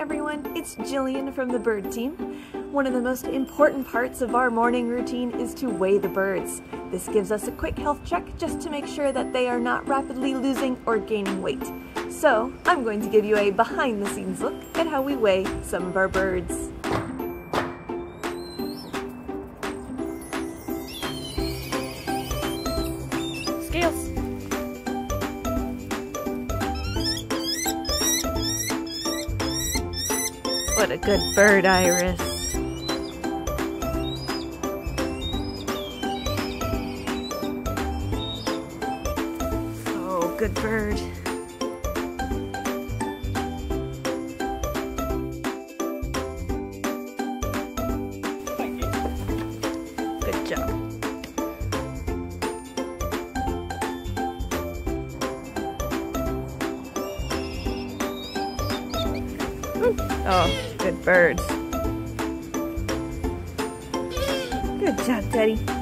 everyone, it's Jillian from the Bird Team. One of the most important parts of our morning routine is to weigh the birds. This gives us a quick health check just to make sure that they are not rapidly losing or gaining weight. So I'm going to give you a behind the scenes look at how we weigh some of our birds. Scales. What a good bird, Iris. Oh, good bird. Thank you. Good job. Oh, good bird. Good job, Teddy.